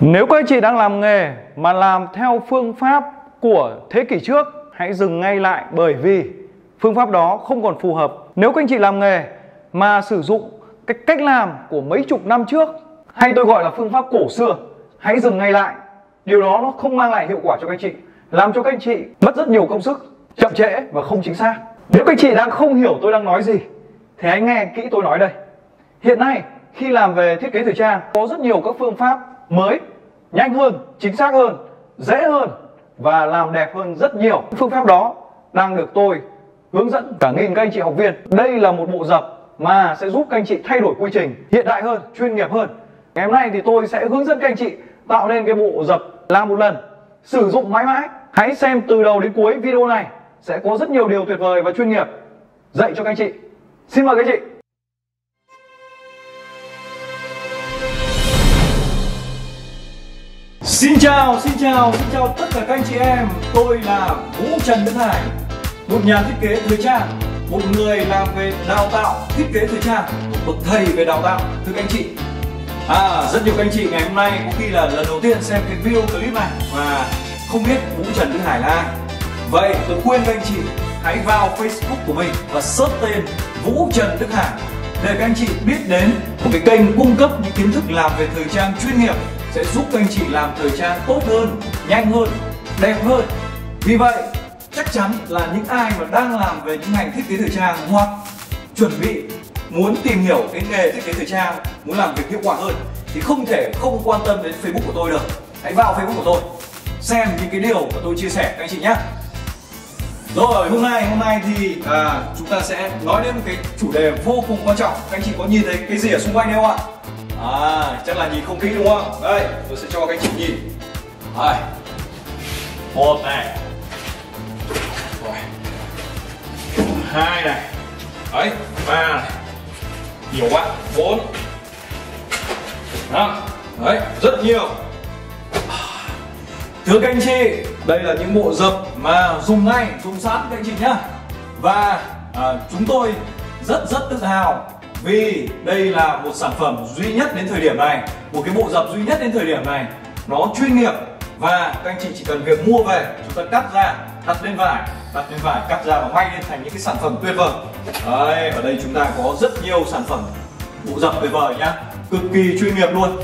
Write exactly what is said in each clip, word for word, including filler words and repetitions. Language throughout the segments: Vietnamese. Nếu các anh chị đang làm nghề mà làm theo phương pháp của thế kỷ trước, hãy dừng ngay lại bởi vì phương pháp đó không còn phù hợp. Nếu các anh chị làm nghề mà sử dụng cái cách làm của mấy chục năm trước, hay tôi gọi là phương pháp cổ xưa, hãy dừng ngay lại. Điều đó nó không mang lại hiệu quả cho các anh chị, làm cho các anh chị mất rất nhiều công sức, chậm trễ và không chính xác. Nếu các anh chị đang không hiểu tôi đang nói gì thì hãy nghe kỹ tôi nói đây. Hiện nay khi làm về thiết kế thời trang có rất nhiều các phương pháp mới, nhanh hơn, chính xác hơn, dễ hơn và làm đẹp hơn rất nhiều. Phương pháp đó đang được tôi hướng dẫn cả nghìn các anh chị học viên. Đây là một bộ dập mà sẽ giúp các anh chị thay đổi quy trình, hiện đại hơn, chuyên nghiệp hơn. Ngày hôm nay thì tôi sẽ hướng dẫn các anh chị tạo nên cái bộ dập làm một lần, sử dụng mãi mãi. Hãy xem từ đầu đến cuối video này, sẽ có rất nhiều điều tuyệt vời và chuyên nghiệp dạy cho các anh chị. Xin mời các anh chị. Xin chào, xin chào, xin chào tất cả các anh chị em. Tôi là Vũ Trần Đức Hải, một nhà thiết kế thời trang, một người làm về đào tạo thiết kế thời trang, một bậc thầy về đào tạo. Thưa các anh chị, à, rất nhiều các anh chị ngày hôm nay có khi là lần đầu tiên xem cái video clip này và không biết Vũ Trần Đức Hải là ai. Vậy tôi khuyên các anh chị hãy vào Facebook của mình và search tên Vũ Trần Đức Hải để các anh chị biết đến một cái kênh cung cấp những kiến thức làm về thời trang chuyên nghiệp, sẽ giúp các anh chị làm thời trang tốt hơn, nhanh hơn, đẹp hơn. Vì vậy chắc chắn là những ai mà đang làm về những ngành thiết kế thời trang hoặc chuẩn bị muốn tìm hiểu cái nghề thiết kế thời trang, muốn làm việc hiệu quả hơn thì không thể không quan tâm đến Facebook của tôi được. Hãy vào Facebook của tôi xem những cái điều mà tôi chia sẻ các anh chị nhé. Rồi, hôm nay hôm nay thì à, chúng ta sẽ nói đến một cái chủ đề vô cùng quan trọng. Các anh chị có nhìn thấy cái gì ở xung quanh không ạ? À, chắc là nhìn không kỹ đúng không? Đây, tôi sẽ cho các anh chị nhìn. Đây, một này, hai này, đấy, ba này, nhiều quá, bốn, năm, đấy, rất nhiều. Thưa các anh chị, đây là những bộ dập mà dùng ngay, dùng sẵn các anh chị nhá. Và à, chúng tôi rất rất tự hào vì đây là một sản phẩm duy nhất đến thời điểm này, một cái bộ dập duy nhất đến thời điểm này, nó chuyên nghiệp và các anh chị chỉ cần việc mua về, chúng ta cắt ra, đặt lên vải, đặt lên vải, cắt ra và may lên thành những cái sản phẩm tuyệt vời. Đấy, ở đây chúng ta có rất nhiều sản phẩm bộ dập tuyệt vời nhá, cực kỳ chuyên nghiệp luôn.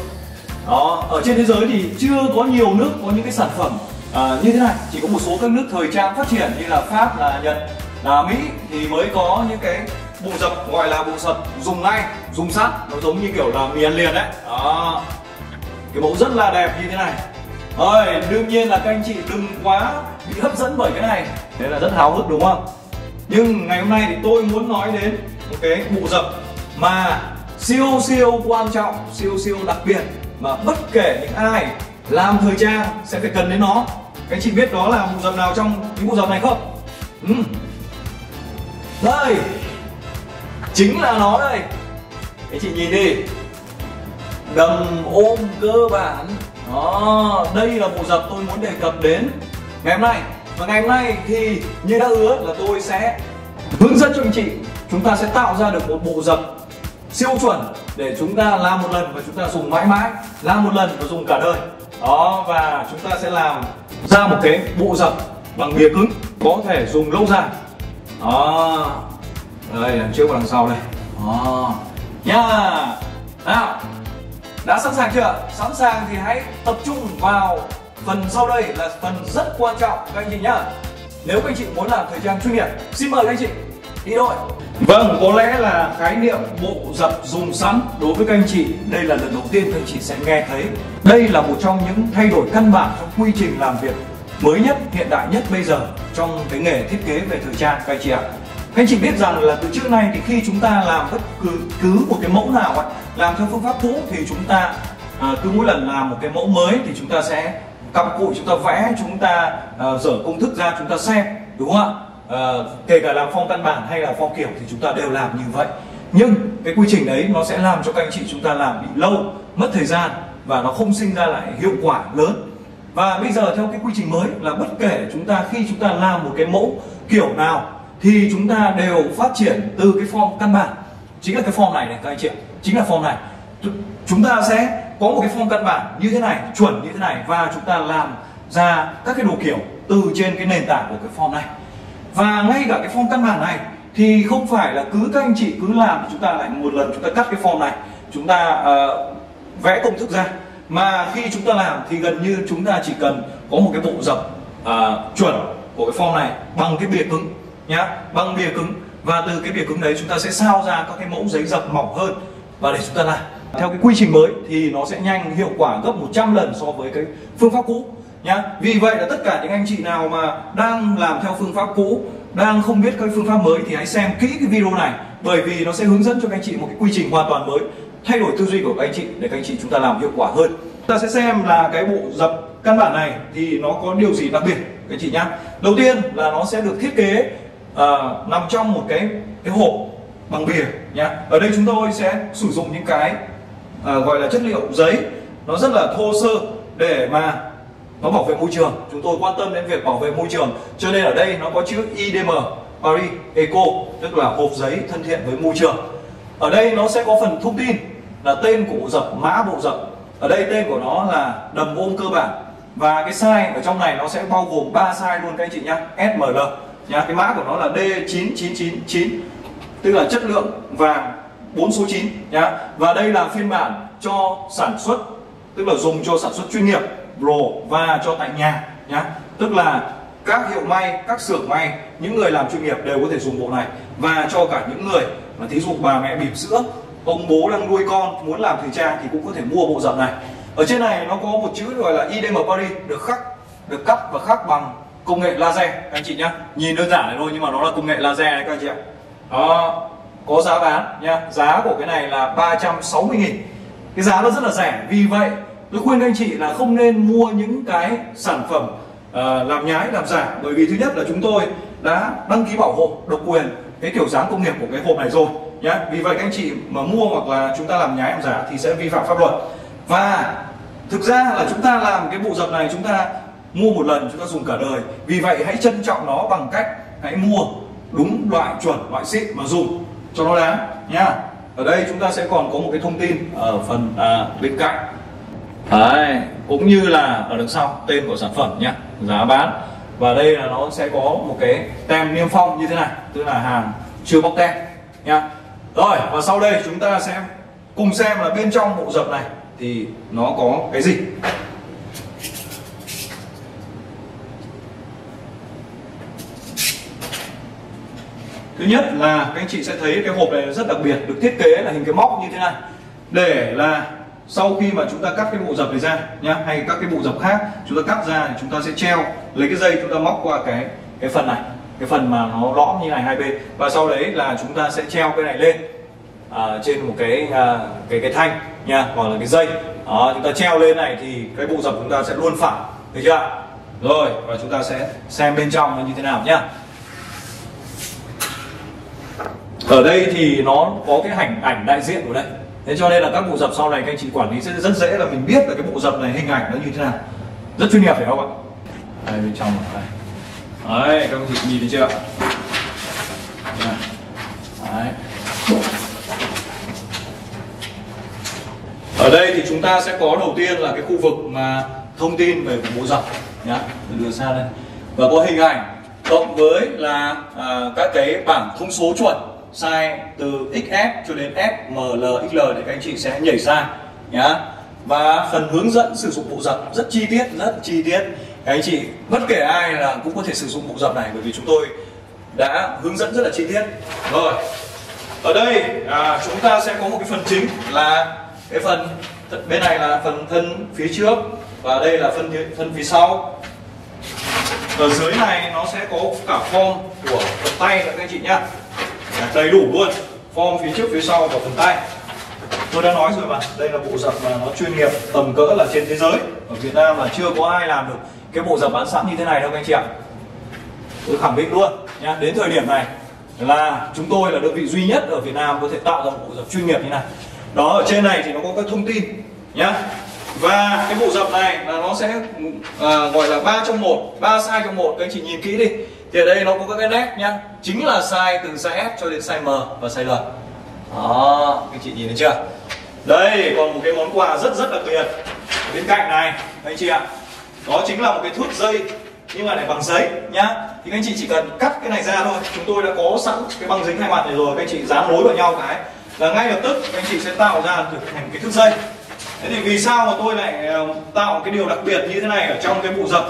Đó, ở trên thế giới thì chưa có nhiều nước có những cái sản phẩm à, như thế này. Chỉ có một số các nước thời trang phát triển như là Pháp, là Nhật, là Mỹ thì mới có những cái bộ dập gọi là bộ dập dùng ngay, dùng sẵn. Nó giống như kiểu là mì ăn liền đấy. Đó, cái mẫu rất là đẹp như thế này. Ôi, đương nhiên là các anh chị đừng quá bị hấp dẫn bởi cái này, thế là rất háo hức đúng không? Nhưng ngày hôm nay thì tôi muốn nói đến một cái bộ dập mà siêu siêu quan trọng, siêu siêu đặc biệt mà bất kể những ai làm thời trang sẽ phải cần đến nó. Các anh chị biết đó là bộ dập nào trong những bộ dập này không? Ừ. Đây, chính là nó đây. Các chị nhìn đi, đầm ôm cơ bản. Đó, đây là bộ dập tôi muốn đề cập đến ngày hôm nay. Và ngày hôm nay thì như đã hứa là tôi sẽ hướng dẫn cho anh chị, chúng ta sẽ tạo ra được một bộ dập siêu chuẩn để chúng ta làm một lần và chúng ta dùng mãi mãi, làm một lần và dùng cả đời. Đó, và chúng ta sẽ làm ra một cái bộ dập bằng bìa cứng có thể dùng lâu dài. Đó, đây, đằng trước và đằng sau đây. Đó, nha. Nào, đã sẵn sàng chưa? Sẵn sàng thì hãy tập trung vào phần sau đây là phần rất quan trọng các anh chị nhá. Nếu các anh chị muốn làm thời trang chuyên nghiệp, xin mời các anh chị đi thôi. Vâng, có lẽ là khái niệm bộ dập dùng sẵn đối với các anh chị đây là lần đầu tiên các anh chị sẽ nghe thấy. Đây là một trong những thay đổi căn bản trong quy trình làm việc mới nhất, hiện đại nhất bây giờ trong cái nghề thiết kế về thời trang các anh chị ạ. Các anh chị biết rằng là từ trước nay thì khi chúng ta làm bất cứ cứ một cái mẫu nào ấy, làm theo phương pháp cũ thì chúng ta à, cứ mỗi lần làm một cái mẫu mới thì chúng ta sẽ cặm cụi, chúng ta vẽ, chúng ta à, dở công thức ra chúng ta xem, đúng không ạ? À, kể cả làm phong căn bản hay là phong kiểu thì chúng ta đều làm như vậy. Nhưng cái quy trình đấy nó sẽ làm cho các anh chị chúng ta làm bị lâu, mất thời gian và nó không sinh ra lại hiệu quả lớn. Và bây giờ theo cái quy trình mới là bất kể chúng ta khi chúng ta làm một cái mẫu kiểu nào thì chúng ta đều phát triển từ cái form căn bản, chính là cái form này này các anh chị, chính là form này. Chúng ta sẽ có một cái phong căn bản như thế này, chuẩn như thế này, và chúng ta làm ra các cái đồ kiểu từ trên cái nền tảng của cái form này. Và ngay cả cái form căn bản này thì không phải là cứ các anh chị cứ làm thì chúng ta lại một lần chúng ta cắt cái form này, chúng ta uh, vẽ công thức ra, mà khi chúng ta làm thì gần như chúng ta chỉ cần có một cái bộ dập uh, chuẩn của cái form này bằng cái bìa cứng nhá, bằng bìa cứng, và từ cái bìa cứng đấy chúng ta sẽ sao ra các cái mẫu giấy dập mỏng hơn và để chúng ta làm. Theo cái quy trình mới thì nó sẽ nhanh, hiệu quả gấp một trăm lần so với cái phương pháp cũ nhá. Vì vậy là tất cả những anh chị nào mà đang làm theo phương pháp cũ, đang không biết các phương pháp mới thì hãy xem kỹ cái video này, bởi vì nó sẽ hướng dẫn cho các anh chị một cái quy trình hoàn toàn mới, thay đổi tư duy của các anh chị để các anh chị chúng ta làm hiệu quả hơn. Ta sẽ xem là cái bộ dập căn bản này thì nó có điều gì đặc biệt các anh chị nhá. Đầu tiên là nó sẽ được thiết kế uh, nằm trong một cái cái hộp bằng bìa nhá. Ở đây chúng tôi sẽ sử dụng những cái uh, gọi là chất liệu giấy nó rất là thô sơ để mà nó bảo vệ môi trường. Chúng tôi quan tâm đến việc bảo vệ môi trường cho nên ở đây nó có chữ i đê em Paris Eco, tức là hộp giấy thân thiện với môi trường. Ở đây nó sẽ có phần thông tin là tên của bộ dập, mã bộ dập. Ở đây tên của nó là đầm ôm cơ bản, và cái size ở trong này nó sẽ bao gồm ba size luôn các anh chị nhá, ét em lờ nhá. Cái mã của nó là D chín chín chín chín, tức là chất lượng vàng bốn số chín nhá. Và đây là phiên bản cho sản xuất, tức là dùng cho sản xuất chuyên nghiệp Pro và cho tại nhà nhá. Tức là các hiệu may, các xưởng may, những người làm chuyên nghiệp đều có thể dùng bộ này, và cho cả những người mà thí dụ bà mẹ bỉm sữa, ông bố đang nuôi con muốn làm thời trang thì cũng có thể mua bộ dập này. Ở trên này nó có một chữ gọi là i đê em Paris được khắc, được cắt và khắc bằng công nghệ laser các anh chị nhá. Nhìn đơn giản này thôi nhưng mà nó là công nghệ laser này các anh chị ạ. Đó, có giá bán nhá. Giá của cái này là ba trăm sáu mươi nghìn. Cái giá nó rất là rẻ. Vì vậy tôi khuyên các anh chị là không nên mua những cái sản phẩm uh, làm nhái, làm giả, bởi vì thứ nhất là chúng tôi đã đăng ký bảo hộ độc quyền cái kiểu dáng công nghiệp của cái hộp này rồi nhá. Vì vậy các anh chị mà mua hoặc là chúng ta làm nhái, làm giả thì sẽ vi phạm pháp luật. Và thực ra là chúng ta làm cái bộ dập này, chúng ta mua một lần chúng ta dùng cả đời. Vì vậy hãy trân trọng nó bằng cách hãy mua đúng loại chuẩn, loại xịn mà dùng cho nó đáng nhá. Ở đây chúng ta sẽ còn có một cái thông tin ở phần à, bên cạnh. Đấy, cũng như là ở đằng sau tên của sản phẩm nhá, giá bán, và đây là nó sẽ có một cái tem niêm phong như thế này, tức là hàng chưa bóc tem nhá. Rồi, và sau đây chúng ta sẽ cùng xem là bên trong bộ dập này thì nó có cái gì. Thứ nhất là các anh chị sẽ thấy cái hộp này rất đặc biệt, được thiết kế là hình cái móc như thế này, để là sau khi mà chúng ta cắt cái bộ dập này ra nhá, hay các cái bộ dập khác chúng ta cắt ra thì chúng ta sẽ treo lấy cái dây, chúng ta móc qua cái cái phần này, cái phần mà nó lõm như này hai bên, và sau đấy là chúng ta sẽ treo cái này lên à, trên một cái à, cái cái thanh nha, hoặc là cái dây. Đó, chúng ta treo lên này thì cái bộ dập chúng ta sẽ luôn phẳng, được chưa? Rồi, và chúng ta sẽ xem bên trong nó như thế nào nhá. Ở đây thì nó có cái hình ảnh đại diện của đây. Thế cho nên là các bộ dập sau này các anh chị quản lý sẽ rất dễ là mình biết là cái bộ dập này hình ảnh nó như thế nào. Rất chuyên nghiệp phải không ạ? Đây bên trong này. Đấy, các anh chị nhìn thấy chưa? Đấy. Ở đây thì chúng ta sẽ có đầu tiên là cái khu vực mà thông tin về bộ dập nhá, đưa xa đây. Và có hình ảnh cộng với là à, các cái bảng thông số chuẩn, size từ ích ép cho đến F, M, L, ích lờ để các anh chị sẽ nhảy ra nhá. Và phần hướng dẫn sử dụng bộ dập rất chi tiết, rất chi tiết. Các anh chị bất kể ai là cũng có thể sử dụng bộ dập này bởi vì chúng tôi đã hướng dẫn rất là chi tiết. Rồi, ở đây à, chúng ta sẽ có một cái phần chính là cái phần bên này là phần thân phía trước, và đây là phần thân phía sau. Ở dưới này nó sẽ có cả form của phần tay nữa các anh chị nhá, đầy đủ luôn, form phía trước phía sau và phần tay. Tôi đã nói rồi mà, đây là bộ dập mà nó chuyên nghiệp tầm cỡ là trên thế giới, ở Việt Nam là chưa có ai làm được cái bộ dập bán sẵn như thế này đâu các anh chị ạ. Tôi khẳng định luôn nhá, đến thời điểm này là chúng tôi là đơn vị duy nhất ở Việt Nam có thể tạo ra một bộ dập chuyên nghiệp như này. Đó, ở trên này thì nó có các thông tin nhá, và cái bộ dập này là nó sẽ à, gọi là ba trong một, ba size trong một. Các anh chị nhìn kỹ đi thì ở đây nó có các cái nét nhá, chính là size từ size S cho đến size M và size L. Đó, các anh chị nhìn thấy chưa? Đây còn một cái món quà rất rất đặc biệt bên cạnh này anh chị ạ, đó chính là một cái thước dây nhưng mà để bằng giấy nhá. Thì các anh chị chỉ cần cắt cái này ra thôi, chúng tôi đã có sẵn cái băng dính hai mặt này rồi, các anh chị dán nối vào nhau cái là ngay lập tức các anh chị sẽ tạo ra được thành cái thước dây. Thế thì vì sao mà tôi lại tạo cái điều đặc biệt như thế này ở trong cái bộ dập?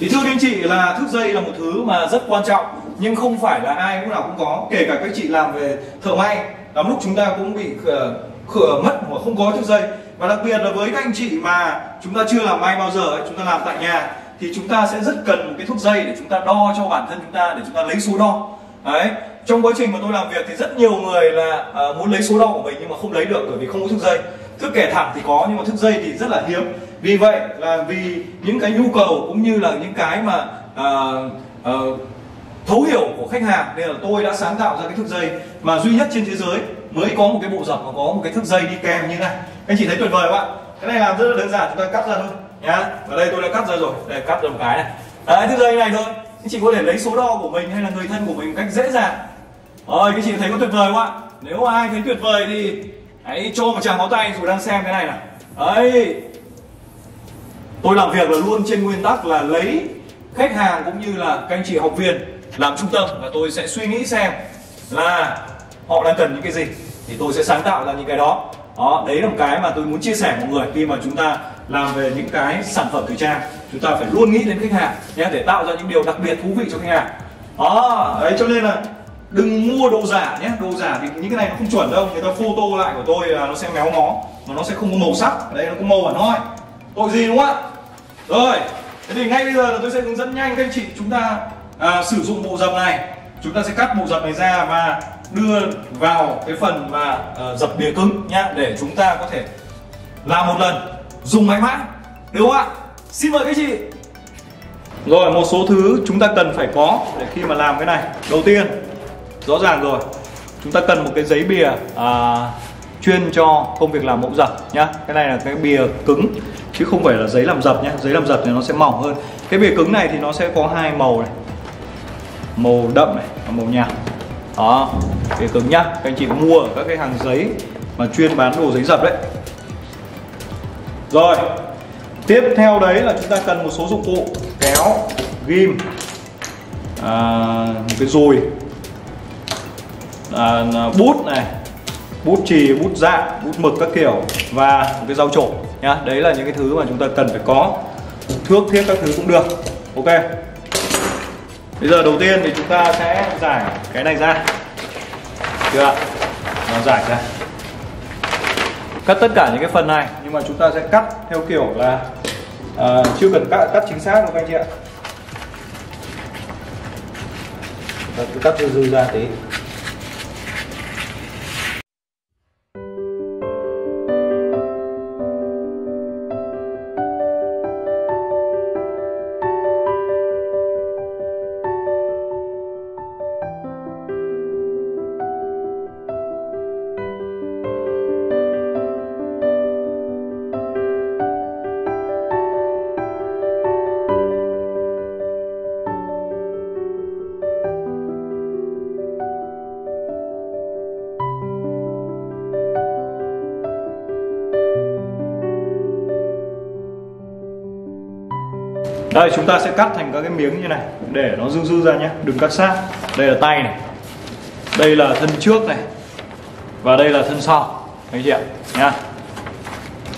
Thì thưa các anh chị là thước dây là một thứ mà rất quan trọng, nhưng không phải là ai lúc nào cũng có, kể cả các chị làm về thợ may lắm lúc chúng ta cũng bị khửa mất mà không có thước dây. Và đặc biệt là với các anh chị mà chúng ta chưa làm may bao giờ ấy, chúng ta làm tại nhà thì chúng ta sẽ rất cần một cái thước dây để chúng ta đo cho bản thân chúng ta, để chúng ta lấy số đo. Đấy, trong quá trình mà tôi làm việc thì rất nhiều người là uh, muốn lấy số đo của mình nhưng mà không lấy được bởi vì không có thước dây. Thước kẻ thẳng thì có nhưng mà thước dây thì rất là hiếm. Vì vậy là vì những cái nhu cầu cũng như là những cái mà uh, uh, thấu hiểu của khách hàng nên là tôi đã sáng tạo ra cái thước dây mà duy nhất trên thế giới mới có một cái bộ dập mà có một cái thước dây đi kèm như này. Anh chị thấy tuyệt vời không ạ? Cái này làm rất là đơn giản, chúng ta cắt ra thôi nhá. Ở đây tôi đã cắt ra rồi, để cắt ra một cái này. Đấy, thước dây này thôi. Anh chị có thể lấy số đo của mình hay là người thân của mình một cách dễ dàng. Rồi, các chị thấy có tuyệt vời không ạ? Nếu ai thấy tuyệt vời thì hãy cho một tràng pháo tay dù đang xem cái này này. Đấy. Tôi làm việc là luôn trên nguyên tắc là lấy khách hàng cũng như là các anh chị học viên làm trung tâm, và tôi sẽ suy nghĩ xem là họ đang cần những cái gì thì tôi sẽ sáng tạo ra những cái đó. Đó, đấy là một cái mà tôi muốn chia sẻ mọi người khi mà chúng ta làm về những cái sản phẩm thời trang, chúng ta phải luôn nghĩ đến khách hàng nhé, để tạo ra những điều đặc biệt thú vị cho khách hàng. Đó, đấy cho nên là đừng mua đồ giả nhé, đồ giả thì những cái này nó không chuẩn đâu, người ta photo lại của tôi là nó sẽ méo mó mà nó sẽ không có màu sắc, ở đây nó có màu hẳn hoi, tội gì đúng không ạ? Rồi, thế thì ngay bây giờ là tôi sẽ hướng dẫn nhanh các anh chị chúng ta à, sử dụng bộ dập này. Chúng ta sẽ cắt bộ dập này ra và đưa vào cái phần mà uh, dập bìa cứng nhá, để chúng ta có thể làm một lần dùng mãi mãi, được không ạ? Xin mời các chị. Rồi, một số thứ chúng ta cần phải có để khi mà làm cái này. Đầu tiên rõ ràng rồi, chúng ta cần một cái giấy bìa uh, chuyên cho công việc làm mẫu dập nhá. Cái này là cái bìa cứng chứ không phải là giấy làm dập nhá. Giấy làm dập thì nó sẽ mỏng hơn. Cái bìa cứng này thì nó sẽ có hai màu này, màu đậm này và màu nhạt. Đó, bìa cứng nhá. Các anh chị mua ở các cái hàng giấy mà chuyên bán đồ giấy dập đấy. Rồi, tiếp theo đấy là chúng ta cần một số dụng cụ: kéo, ghim, à, một cái dùi, à, bút này, bút chì, bút dạ, bút mực các kiểu, và một cái dao trổ nhá. Đấy là những cái thứ mà chúng ta cần phải có. Thước thiết các thứ cũng được. Ok. Bây giờ đầu tiên thì chúng ta sẽ giải cái này ra. Chưa? Nó giải ra. Cắt tất cả những cái phần này, nhưng mà chúng ta sẽ cắt theo kiểu là à, chưa cần cắt, cắt chính xác đâu các anh chị ạ. Cứ cắt dư dư ra tí. Đây, chúng ta sẽ cắt thành các cái miếng như này để nó dư dư ra nhé, đừng cắt sát. Đây là tay này, đây là thân trước này, và đây là thân sau, anh chị ạ nhá.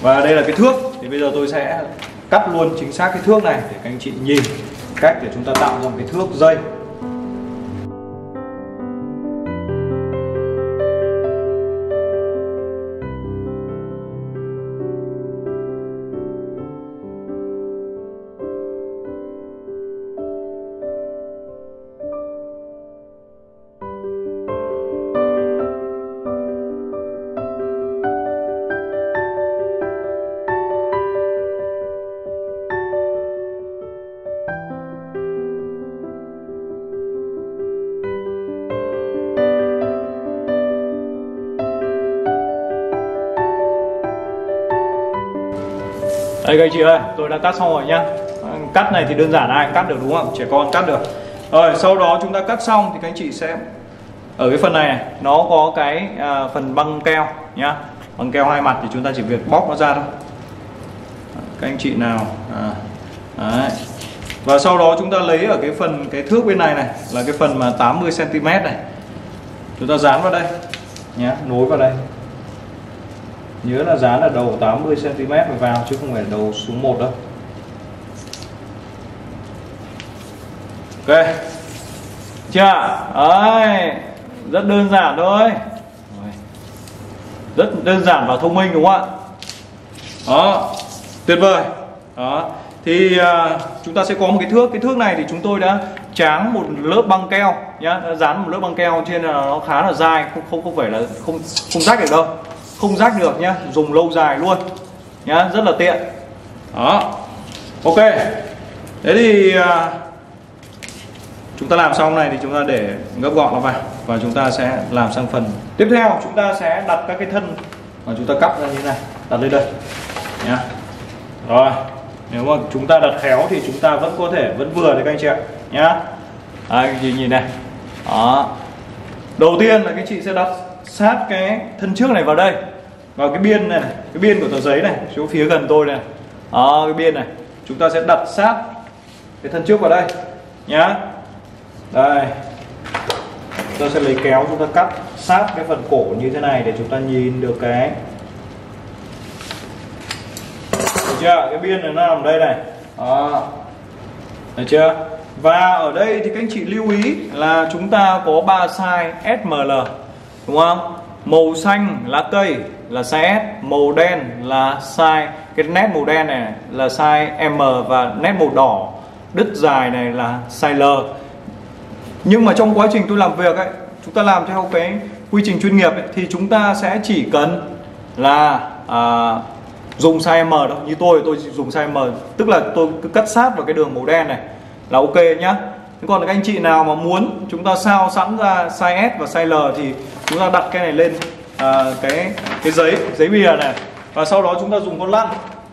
Và đây là cái thước, thì bây giờ tôi sẽ cắt luôn chính xác cái thước này để các anh chị nhìn cách để chúng ta tạo ra một cái thước dây. Đây các anh chị ơi, tôi đã cắt xong rồi nhá. Cắt này thì đơn giản, ai cũng cắt được đúng không? Trẻ con cắt được. Rồi sau đó chúng ta cắt xong thì các anh chị sẽ ở cái phần này này, nó có cái à, phần băng keo nhá. Bằng keo hai mặt thì chúng ta chỉ việc bóc nó ra thôi. Các anh chị nào à, đấy. Và sau đó chúng ta lấy ở cái phần cái thước bên này này là cái phần mà tám mươi xăng ti mét này, chúng ta dán vào đây nhé, nối vào đây. Nhớ là dán là đầu tám mươi xăng ti mét vào chứ không phải đầu số một đâu. Ok chưa? Đấy, rất đơn giản thôi, rất đơn giản và thông minh đúng không ạ? Đó, tuyệt vời. Đó thì uh, chúng ta sẽ có một cái thước, cái thước này thì chúng tôi đã tráng một lớp băng keo nhá, đã dán một lớp băng keo trên là nó khá là dai, không không không phải là không không rách được đâu, không rách được nhá, dùng lâu dài luôn nhá, rất là tiện. Đó, ok. Thế thì uh, chúng ta làm xong này thì chúng ta để gấp gọn nó vào và chúng ta sẽ làm sang phần tiếp theo. Chúng ta sẽ đặt các cái thân mà chúng ta cắt ra như thế này, đặt lên đây nhá. Rồi, nếu mà chúng ta đặt khéo thì chúng ta vẫn có thể vẫn vừa đấy các anh chị ạ nhá. À, chị nhìn này. Đó. Đầu tiên là các chị sẽ đặt sát cái thân trước này vào đây, vào cái biên này, cái biên của tờ giấy này, chỗ phía gần tôi này. Đó, cái biên này. Chúng ta sẽ đặt sát cái thân trước vào đây nhá. Đây. Chúng ta sẽ lấy kéo chúng ta cắt sát cái phần cổ như thế này để chúng ta nhìn được cái, chưa? Cái biên này nó nằm đây này. Đó. Được chưa? Và ở đây thì các anh chị lưu ý là chúng ta có ba size ét em lờ đúng không? Màu xanh lá cây là size S, màu đen là size, cái nét màu đen này là size M và nét màu đỏ đứt dài này là size L. Nhưng mà trong quá trình tôi làm việc ấy, chúng ta làm theo cái quy trình chuyên nghiệp ấy, thì chúng ta sẽ chỉ cần là à, dùng size M đâu, như tôi tôi dùng size M, tức là tôi cứ cắt sát vào cái đường màu đen này là ok nhá. Còn các anh chị nào mà muốn chúng ta sao sẵn ra size S và size L thì chúng ta đặt cái này lên à, cái cái giấy giấy bìa này và sau đó chúng ta dùng con lăn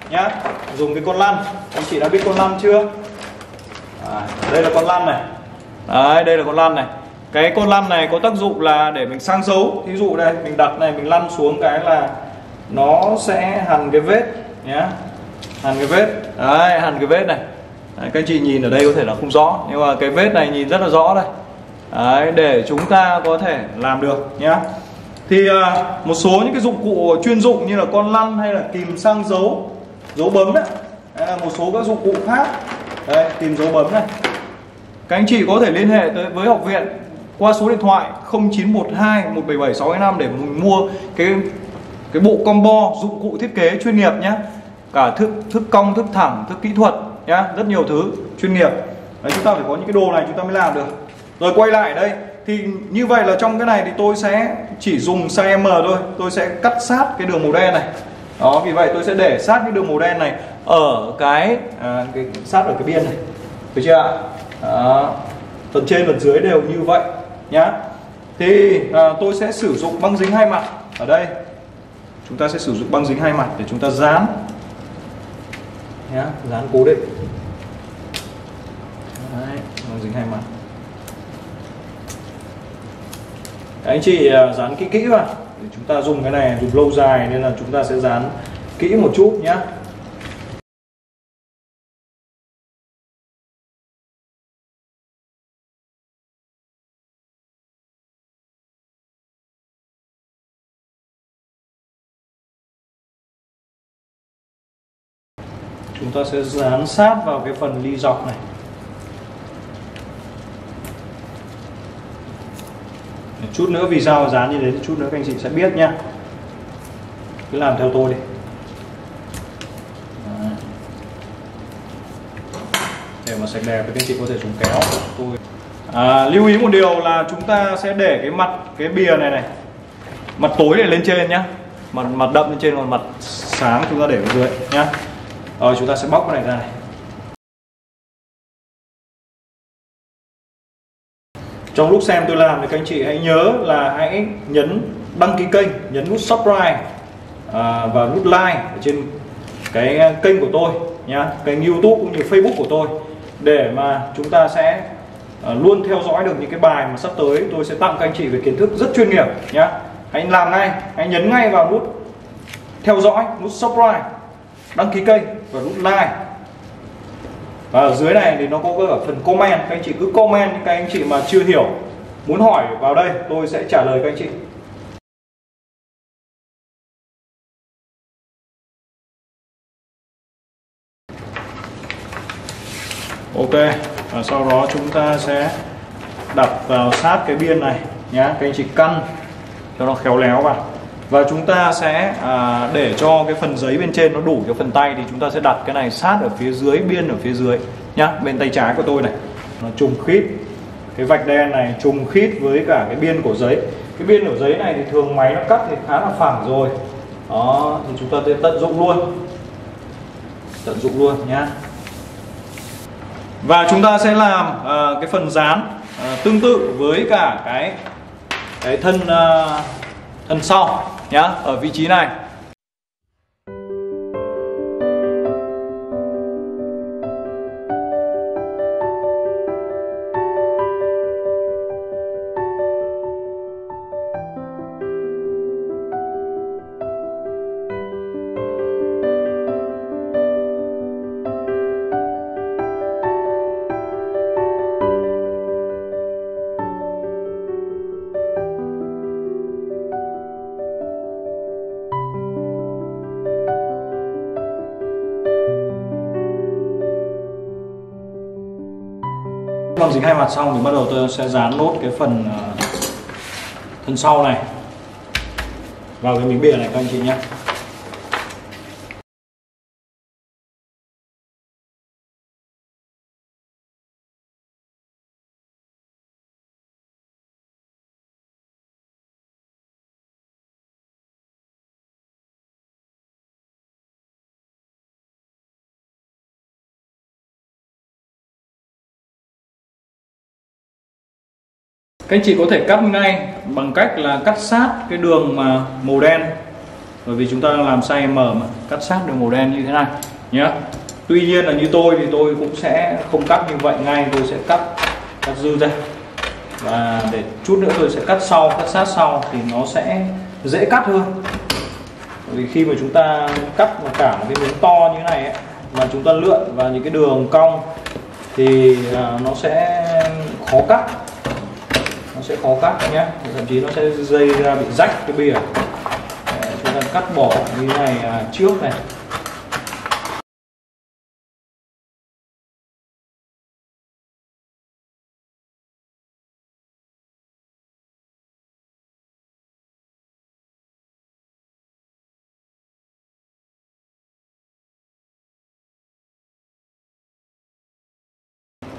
nhá, dùng cái con lăn. Anh chị đã biết con lăn chưa? À, đây là con lăn này. Đấy, đây là con lăn này. Cái con lăn này có tác dụng là để mình sang dấu. Ví dụ đây, mình đặt này, mình lăn xuống cái là nó sẽ hằn cái vết nhá. Hằn cái vết. Đấy, hằn cái vết này. Đấy, các anh chị nhìn ở đây có thể là không rõ, nhưng mà cái vết này nhìn rất là rõ đây. Đấy, để chúng ta có thể làm được nhá. Thì một số những cái dụng cụ chuyên dụng như là con lăn hay là kìm sang dấu, dấu bấm đấy, đấy là một số các dụng cụ khác. Đây, kìm dấu bấm này. Các anh chị có thể liên hệ tới với học viện qua số điện thoại không chín một hai một bảy bảy sáu hai năm để mình mua cái cái bộ combo dụng cụ thiết kế chuyên nghiệp nhé, cả thức thức cong, thức thẳng, thức kỹ thuật nhé, rất nhiều thứ chuyên nghiệp. Đấy, chúng ta phải có những cái đồ này chúng ta mới làm được. Rồi quay lại đây thì như vậy là trong cái này thì tôi sẽ chỉ dùng size M thôi, tôi sẽ cắt sát cái đường màu đen này. Đó, vì vậy tôi sẽ để sát cái đường màu đen này ở cái, à, cái sát ở cái biên này, được chưa ạ? Đó, phần trên phần dưới đều như vậy nhá. Thì à, tôi sẽ sử dụng băng dính hai mặt ở đây, chúng ta sẽ sử dụng băng dính hai mặt để chúng ta dán nhá, dán cố định. Đấy, băng dính hai mặt. Các anh chị à, dán kỹ kỹ vào, để chúng ta dùng cái này dùng lâu dài nên là chúng ta sẽ dán kỹ một chút nhá. Chúng ta sẽ dán sát vào cái phần ly dọc này chút nữa, vì sao dán như thế chút nữa các anh chị sẽ biết nhá, cứ làm theo tôi đi. Đó, để mà sạch đẹp thì các anh chị có thể dùng kéo tôi. À, lưu ý một điều là chúng ta sẽ để cái mặt cái bìa này này, mặt tối để lên trên nhá, mặt mặt đậm lên trên, còn mặt sáng chúng ta để ở dưới nhá. Rồi chúng ta sẽ bóc cái này ra này. Trong lúc xem tôi làm thì các anh chị hãy nhớ là hãy nhấn đăng ký kênh, nhấn nút subscribe à, và nút like ở trên cái kênh của tôi nhá, kênh YouTube cũng như Facebook của tôi, để mà chúng ta sẽ à, luôn theo dõi được những cái bài mà sắp tới tôi sẽ tặng các anh chị về kiến thức rất chuyên nghiệp nhá. Hãy làm ngay, hãy nhấn ngay vào nút theo dõi, nút subscribe, đăng ký kênh và nút like. Và ở dưới này thì nó có cả phần comment, các anh chị cứ comment những cái anh chị mà chưa hiểu, muốn hỏi vào đây tôi sẽ trả lời các anh chị. Ok, và sau đó chúng ta sẽ đặt vào sát cái biên này nhá, các anh chị căn cho nó khéo léo vào. Và chúng ta sẽ à, để cho cái phần giấy bên trên nó đủ cho phần tay thì chúng ta sẽ đặt cái này sát ở phía dưới, biên ở phía dưới nhá, bên tay trái của tôi này. Nó trùng khít, cái vạch đen này trùng khít với cả cái biên của giấy. Cái biên của giấy này thì thường máy nó cắt thì khá là phẳng rồi. Đó, thì chúng ta sẽ tận dụng luôn. Tận dụng luôn nhá. Và chúng ta sẽ làm à, cái phần dán à, tương tự với cả cái cái thân à, thân sau nhá, ở vị trí này. Làm dính hai mặt xong thì bắt đầu tôi sẽ dán nốt cái phần thân sau này vào cái miếng bìa này các anh chị nhé. Các anh chị có thể cắt ngay bằng cách là cắt sát cái đường mà màu đen, bởi vì chúng ta làm size M mà, cắt sát đường màu đen như thế này nhé. Tuy nhiên là như tôi thì tôi cũng sẽ không cắt như vậy ngay, tôi sẽ cắt cắt dư ra và để chút nữa tôi sẽ cắt sau, cắt sát sau thì nó sẽ dễ cắt hơn. Bởi vì khi mà chúng ta cắt mà cả một cái miếng to như thế này ấy, mà chúng ta lượn vào những cái đường cong thì nó sẽ khó cắt. Sẽ khó cắt nhé, thậm chí nó sẽ dây ra bị rách cái bìa. Chúng ta cắt bỏ như thế này à, trước này.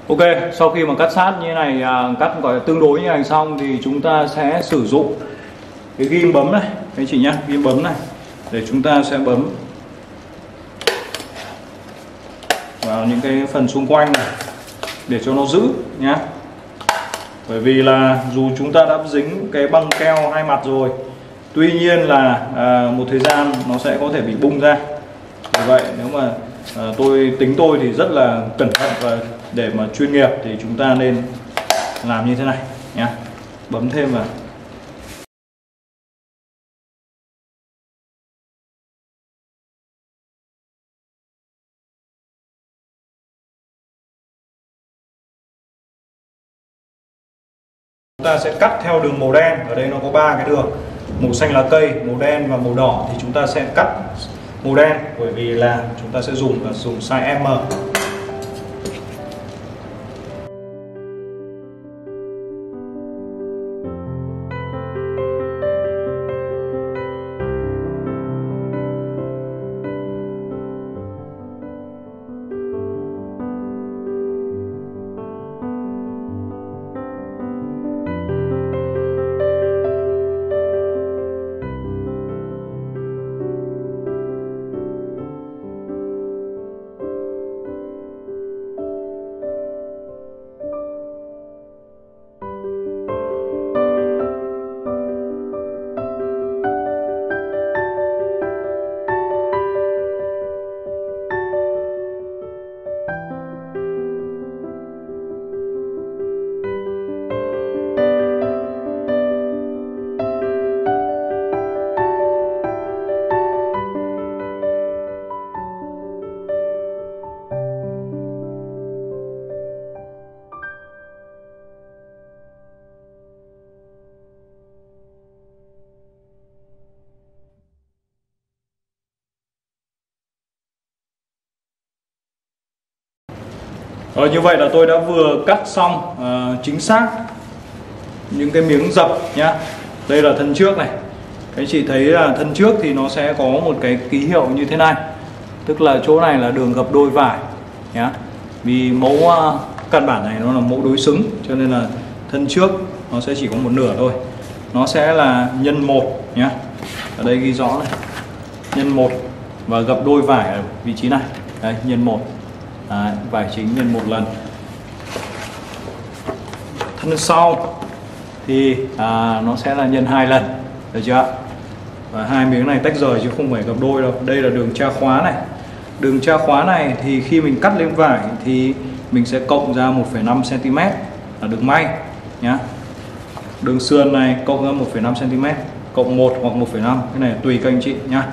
Ok, sau khi mà cắt sát như thế này, à, cắt gọi là tương đối như này xong thì chúng ta sẽ sử dụng cái ghim bấm này, các anh chị nhé, ghim bấm này để chúng ta sẽ bấm vào những cái phần xung quanh này để cho nó giữ nhé. Bởi vì là dù chúng ta đã dính cái băng keo hai mặt rồi, tuy nhiên là à, một thời gian nó sẽ có thể bị bung ra. Vì vậy nếu mà à, tôi tính tôi thì rất là cẩn thận và để mà chuyên nghiệp thì chúng ta nên làm như thế này nhé, bấm thêm vào. Chúng ta sẽ cắt theo đường màu đen, ở đây nó có ba cái đường, màu xanh lá cây, màu đen và màu đỏ, thì chúng ta sẽ cắt màu đen bởi vì là chúng ta sẽ dùng là dùng size M. Rồi, như vậy là tôi đã vừa cắt xong uh, chính xác những cái miếng dập nhá. Đây là thân trước này. Các anh chị thấy là thân trước thì nó sẽ có một cái ký hiệu như thế này, tức là chỗ này là đường gập đôi vải nhá. Vì mẫu uh, căn bản này nó là mẫu đối xứng, cho nên là thân trước nó sẽ chỉ có một nửa thôi. Nó sẽ là nhân một nhá. Ở đây ghi rõ này, nhân một, và gập đôi vải ở vị trí này. Đây, nhân một. Đấy, vải chính nhân một lần. Thân sau thì à, nó sẽ là nhân hai lần, được chưa? Và hai miếng này tách rời chứ không phải gập đôi đâu. Đây là đường tra khóa này. Đường tra khóa này thì khi mình cắt lên vải thì mình sẽ cộng ra một phẩy năm xăng ti mét là đường may nhá. Đường sườn này cộng ra một phẩy năm xăng ti mét, cộng một hoặc một phẩy năm, cái này tùy các anh chị nhá.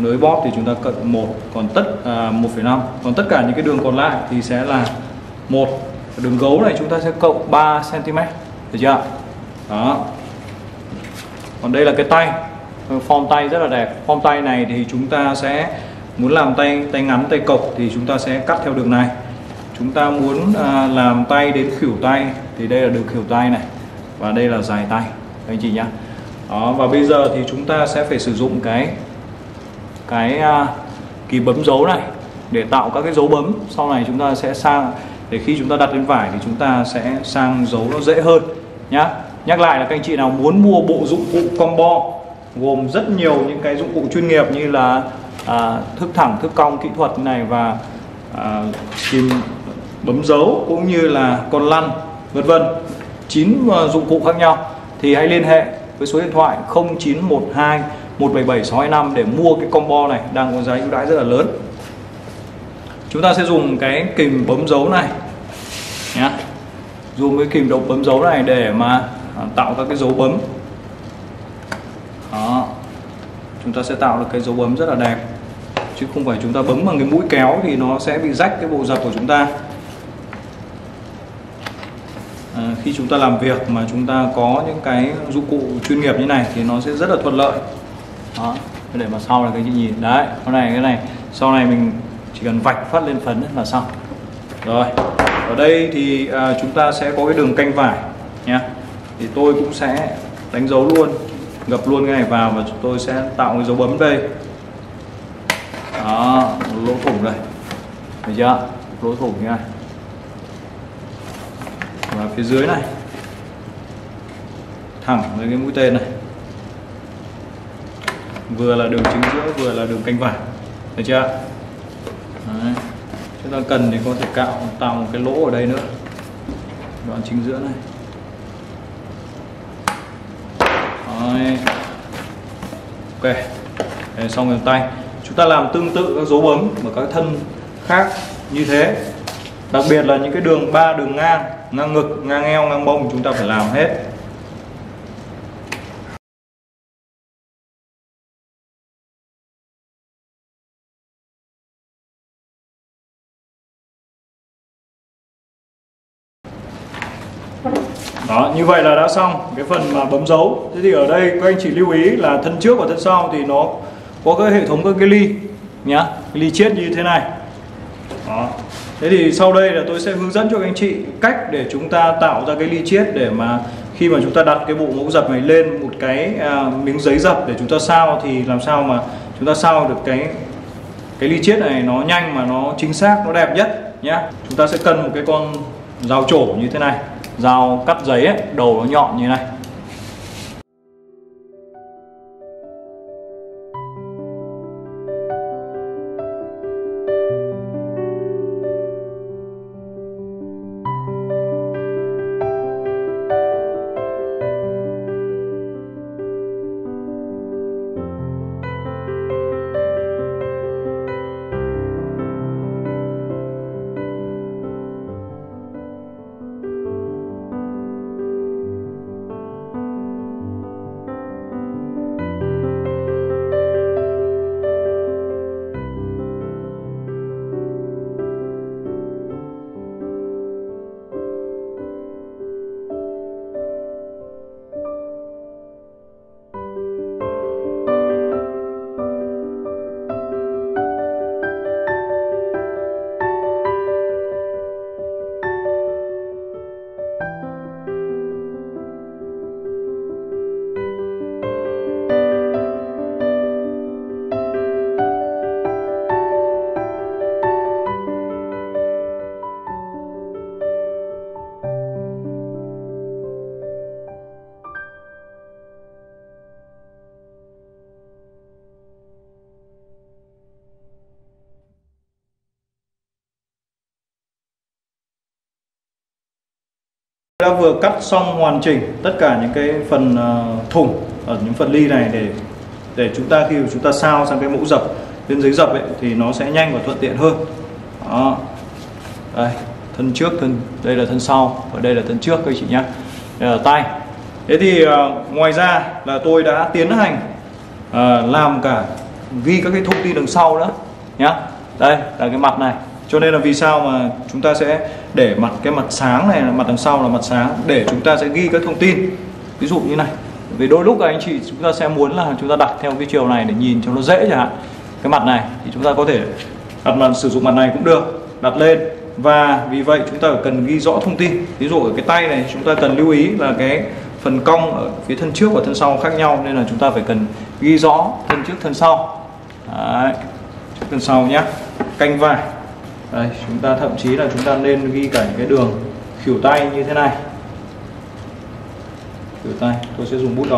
Nới bóp thì chúng ta cộng một, còn tất à, một phẩy năm, còn tất cả những cái đường còn lại thì sẽ là một. Đường gấu này chúng ta sẽ cộng ba xăng ti mét, được chưa? Đó. Còn đây là cái tay, form tay rất là đẹp. Form tay này thì chúng ta sẽ muốn làm tay tay ngắn, tay cộc thì chúng ta sẽ cắt theo đường này. Chúng ta muốn à, làm tay đến khuỷu tay thì đây là đường khuỷu tay này, và đây là dài tay các anh chị nhá. Đó, và bây giờ thì chúng ta sẽ phải sử dụng cái cái uh, ký bấm dấu này để tạo các cái dấu bấm. Sau này chúng ta sẽ sang, để khi chúng ta đặt lên vải thì chúng ta sẽ sang dấu nó dễ hơn nhá. Nhắc lại là các anh chị nào muốn mua bộ dụng cụ combo gồm rất nhiều những cái dụng cụ chuyên nghiệp như là uh, thước thẳng, thước cong, kỹ thuật này, và uh, kìm bấm dấu, cũng như là con lăn, vân vân, chín uh, dụng cụ khác nhau, thì hãy liên hệ với số điện thoại không chín một hai một bảy bảy sáu hai năm để mua cái combo này đang có giá ưu đãi rất là lớn. Chúng ta sẽ dùng cái kìm bấm dấu này nhá. Dùng cái kìm bấm dấu này để mà tạo các cái dấu bấm. Đó. Chúng ta sẽ tạo được cái dấu bấm rất là đẹp, chứ không phải chúng ta bấm bằng cái mũi kéo thì nó sẽ bị rách cái bộ dập của chúng ta. À, khi chúng ta làm việc mà chúng ta có những cái dụng cụ chuyên nghiệp như này thì nó sẽ rất là thuận lợi. Đó, để mà sau là các anh chị nhìn đấy, con này cái này sau này mình chỉ cần vạch phát lên phấn là xong rồi. Ở đây thì à, chúng ta sẽ có cái đường canh vải nhé, thì tôi cũng sẽ đánh dấu luôn, gập luôn cái này vào, và chúng tôi sẽ tạo cái dấu bấm đây. Đó, lỗ thủng đây, thấy chưa, lỗ thủng như này, và phía dưới này thẳng với cái mũi tên này, vừa là đường chính giữa vừa là đường canh vải, được chưa? Đấy. Chúng ta cần thì có thể cạo tạo một cái lỗ ở đây nữa, đoạn chính giữa này. Đấy. Ok, đấy, xong rồi tay. Chúng ta làm tương tự các dấu bấm và các thân khác như thế, đặc biệt là những cái đường ba, đường ngang, ngang ngực, ngang eo, ngang mông chúng ta phải làm hết. Đó, như vậy là đã xong cái phần mà bấm dấu. Thế thì ở đây các anh chị lưu ý là thân trước và thân sau thì nó có cái hệ thống các cái ly nhá, ly chiết như thế này. Đó. Thế thì sau đây là tôi sẽ hướng dẫn cho các anh chị cách để chúng ta tạo ra cái ly chiết, để mà khi mà chúng ta đặt cái bộ mẫu dập này lên một cái à, miếng giấy dập để chúng ta sao, thì làm sao mà chúng ta sao được cái cái ly chiết này nó nhanh mà nó chính xác, nó đẹp nhất nhé. Chúng ta sẽ cần một cái con dao trổ như thế này, dao cắt giấy ấy, đầu nó nhọn như này. Đã vừa cắt xong hoàn chỉnh tất cả những cái phần thủng ở những phần ly này để để chúng ta khi chúng ta sao sang cái mũ dập lên dưới dập ấy, thì nó sẽ nhanh và thuận tiện hơn. Đó. Đây, thân trước, thân đây là thân sau và đây là thân trước các anh chị nhé. Đây là tay. Thế thì uh, ngoài ra là tôi đã tiến hành uh, làm cả ghi các cái thông tin đằng sau nữa nhá. Đây là cái mặt này. Cho nên là vì sao mà chúng ta sẽ để mặt cái mặt sáng này, mặt đằng sau là mặt sáng để chúng ta sẽ ghi các thông tin. Ví dụ như này. Vì đôi lúc anh chị chúng ta sẽ muốn là chúng ta đặt theo cái chiều này để nhìn cho nó dễ chẳng hạn. Cái mặt này thì chúng ta có thể đặt mặt sử dụng mặt này cũng được, đặt lên. Và vì vậy chúng ta cần ghi rõ thông tin. Ví dụ ở cái tay này chúng ta cần lưu ý là cái phần cong ở phía thân trước và thân sau khác nhau, nên là chúng ta phải cần ghi rõ thân trước thân sau. Đấy, trước thân sau nhé. Canh vai. Đây, chúng ta thậm chí là chúng ta nên ghi cả cái đường khuỷu tay như thế này. Khuỷu tay, tôi sẽ dùng bút đỏ.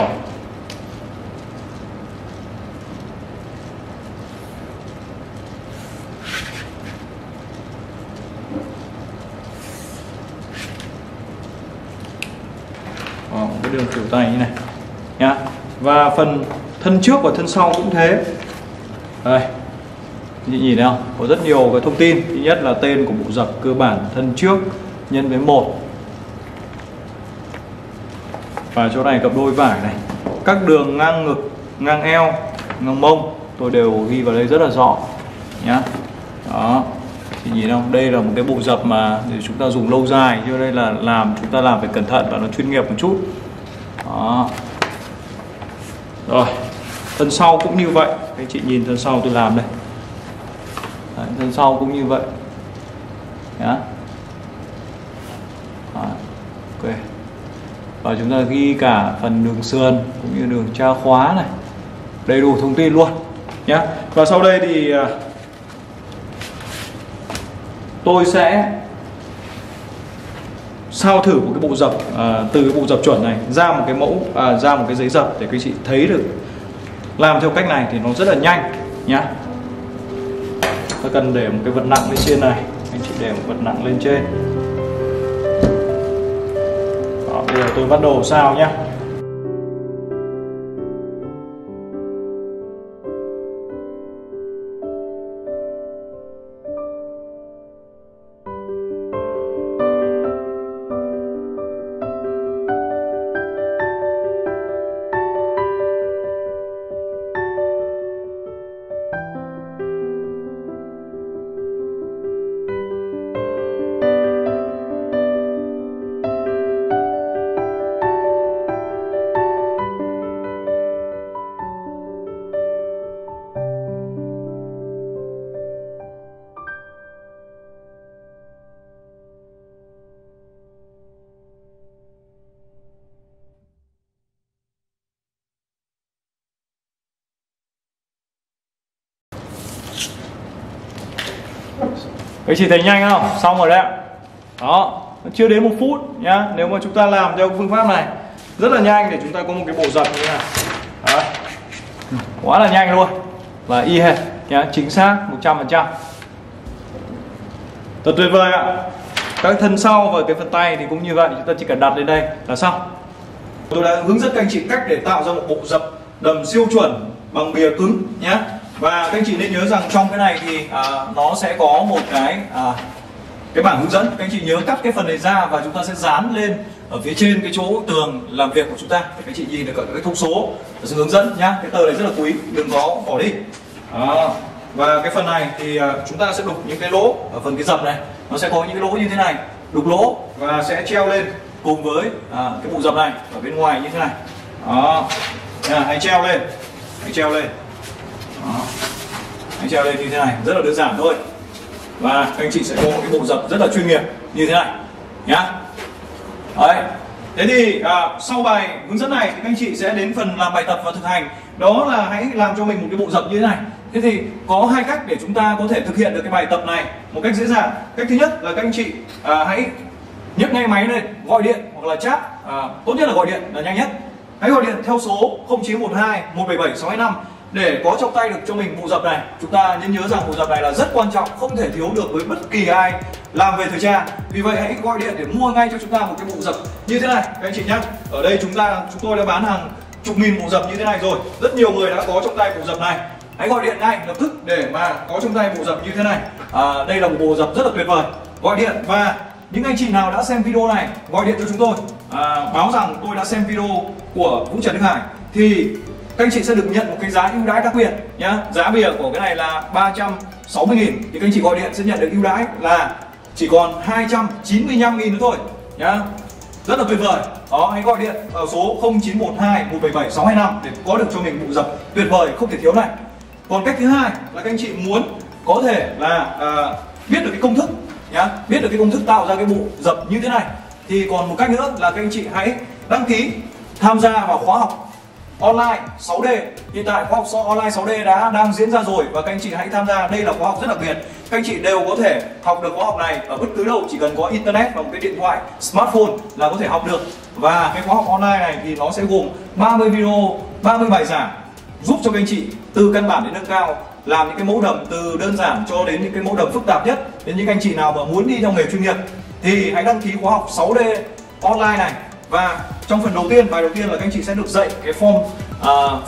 Đó, cái đường khuỷu tay như này nhá. Và phần thân trước và thân sau cũng thế. Đây. Chị nhìn thấy không? Có rất nhiều cái thông tin. Thứ nhất là tên của bộ dập cơ bản thân trước nhân với một. Và chỗ này cặp đôi vải này. Các đường ngang ngực, ngang eo, ngang mông tôi đều ghi vào đây rất là rõ nhá. Đó. Chị nhìn thấy không? Đây là một cái bộ dập mà chúng ta dùng lâu dài, cho nên là làm chúng ta làm phải cẩn thận và nó chuyên nghiệp một chút. Đó. Rồi. Thân sau cũng như vậy. Các chị nhìn thân sau tôi làm đây. Đấy, thân sau cũng như vậy. Đó. Đó. Ok. Và chúng ta ghi cả phần đường sườn cũng như đường tra khóa này. Đầy đủ thông tin luôn nhé. Và sau đây thì tôi sẽ sao thử một cái bộ dập à, từ cái bộ dập chuẩn này ra một cái mẫu à, ra một cái giấy dập để các chị thấy được làm theo cách này thì nó rất là nhanh nhé. Ta cần để một cái vật nặng lên trên này, anh chị để một vật nặng lên trên. Đó, bây giờ tôi bắt đầu sao nhé. Các chị thấy nhanh không? Xong rồi đấy ạ. Đó, chưa đến một phút nhá. Nếu mà chúng ta làm theo phương pháp này rất là nhanh để chúng ta có một cái bộ dập như thế này. Đấy. Quá là nhanh luôn. Là y hệt nhá, chính xác một trăm phần trăm. Thật tuyệt vời ạ. Các thân sau và cái phần tay thì cũng như vậy, chúng ta chỉ cần đặt lên đây là xong. Tôi đã hướng dẫn các anh chị cách để tạo ra một bộ dập đầm siêu chuẩn bằng bìa cứng nhá. Và các anh chị nên nhớ rằng trong cái này thì à, nó sẽ có một cái à, cái bảng hướng dẫn. Các anh chị nhớ cắt cái phần này ra và chúng ta sẽ dán lên ở phía trên cái chỗ tường làm việc của chúng ta để các anh chị nhìn được cả cái thông số và sự hướng dẫn nhá. Cái tờ này rất là quý, đừng có bỏ đi. À, và cái phần này thì à, chúng ta sẽ đục những cái lỗ ở phần cái dập này, nó sẽ có những cái lỗ như thế này, đục lỗ và sẽ treo lên cùng với à, cái bộ dập này ở bên ngoài như thế này. Đó, à, hãy treo lên, hãy treo lên. Đó. Anh treo lên như thế này rất là đơn giản thôi, và các anh chị sẽ có một cái bộ dập rất là chuyên nghiệp như thế này nhá. Đấy. Thế thì à, sau bài hướng dẫn này thì các anh chị sẽ đến phần làm bài tập và thực hành, đó là hãy làm cho mình một cái bộ dập như thế này. Thế thì có hai cách để chúng ta có thể thực hiện được cái bài tập này một cách dễ dàng. Cách thứ nhất là các anh chị à, hãy nhấc ngay máy lên, gọi điện hoặc là chat, à, tốt nhất là gọi điện là nhanh nhất. Hãy gọi điện theo số không chín một hai một bảy bảy sáu hai năm để có trong tay được cho mình bộ dập này. Chúng ta nên nhớ rằng bộ dập này là rất quan trọng, không thể thiếu được với bất kỳ ai làm về thời trang. Vì vậy hãy gọi điện để mua ngay cho chúng ta một cái bộ dập như thế này các anh chị nhé. Ở đây chúng ta chúng tôi đã bán hàng chục nghìn bộ dập như thế này rồi, rất nhiều người đã có trong tay bộ dập này. Hãy gọi điện ngay lập tức để mà có trong tay bộ dập như thế này. À, đây là một bộ dập rất là tuyệt vời. Gọi điện, và những anh chị nào đã xem video này gọi điện cho chúng tôi à, báo rằng tôi đã xem video của Vũ Trần Đức Hải thì các anh chị sẽ được nhận một cái giá ưu đãi đặc biệt nhá. Giá bìa của cái này là ba trăm sáu mươi nghìn thì các anh chị gọi điện sẽ nhận được ưu đãi là chỉ còn hai trăm chín mươi lăm nghìn nữa thôi nhá. Rất là tuyệt vời. Đó, hãy gọi điện ở số không chín một hai một bảy bảy sáu hai năm để có được cho mình bộ dập tuyệt vời không thể thiếu này. Còn cách thứ hai là các anh chị muốn có thể là à, biết được cái công thức nhá, biết được cái công thức tạo ra cái bộ dập như thế này thì còn một cách nữa là các anh chị hãy đăng ký tham gia vào khóa học online sáu D. Hiện tại khóa học online sáu D đã đang diễn ra rồi và các anh chị hãy tham gia. Đây là khóa học rất đặc biệt. Các anh chị đều có thể học được khóa học này ở bất cứ đâu, chỉ cần có internet và một cái điện thoại smartphone là có thể học được. Và cái khóa học online này thì nó sẽ gồm ba mươi video, ba mươi bài giảng giúp cho các anh chị từ căn bản đến nâng cao, làm những cái mẫu đầm từ đơn giản cho đến những cái mẫu đầm phức tạp nhất. Đến những anh chị nào mà muốn đi theo nghề chuyên nghiệp thì hãy đăng ký khóa học sáu D online này. Và trong phần đầu tiên, bài đầu tiên là các anh chị sẽ được dạy cái form uh,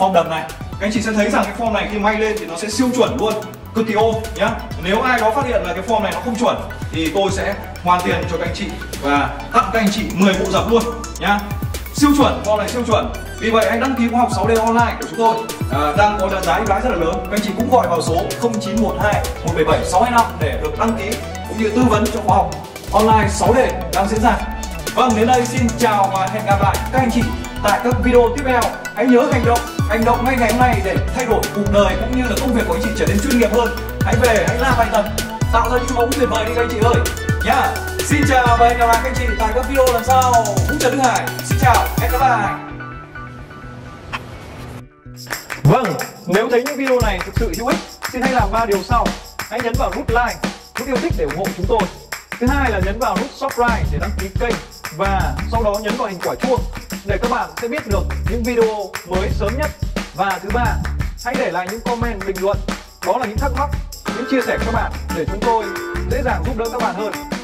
form đầm này. Các anh chị sẽ thấy rằng cái form này khi may lên thì nó sẽ siêu chuẩn luôn, cực kỳ ôm nhá. Nếu ai đó phát hiện là cái form này nó không chuẩn thì tôi sẽ hoàn tiền cho các anh chị và tặng các anh chị mười bộ dập luôn nhá. Siêu chuẩn, form này siêu chuẩn. Vì vậy hãy đăng ký khóa học sáu D online của chúng tôi à, đang có giá ưu đãi rất là lớn. Các anh chị cũng gọi vào số không chín một hai một bảy bảy sáu hai năm để được đăng ký cũng như tư vấn cho khóa học online sáu D đang diễn ra. Vâng, đến đây xin chào và hẹn gặp lại các anh chị tại các video tiếp theo. Hãy nhớ hành động, hành động ngay ngày hôm nay để thay đổi cuộc đời cũng như là công việc của anh chị trở nên chuyên nghiệp hơn. Hãy về, hãy làm bài tập, tạo ra những mẫu tuyệt vời đi các anh chị ơi nhá. Xin chào và hẹn gặp lại các anh chị tại các video lần sau. Vũ Trần Đức Hải, xin chào, hẹn gặp lại. Vâng, nếu thấy những video này thực sự hữu ích, xin hãy làm ba điều sau. Hãy nhấn vào nút like, nút yêu thích để ủng hộ chúng tôi. Thứ hai là nhấn vào nút subscribe để đăng ký kênh và sau đó nhấn vào hình quả chuông để các bạn sẽ biết được những video mới sớm nhất. Và thứ ba, hãy để lại những comment, bình luận, đó là những thắc mắc, những chia sẻ của các bạn để chúng tôi dễ dàng giúp đỡ các bạn hơn.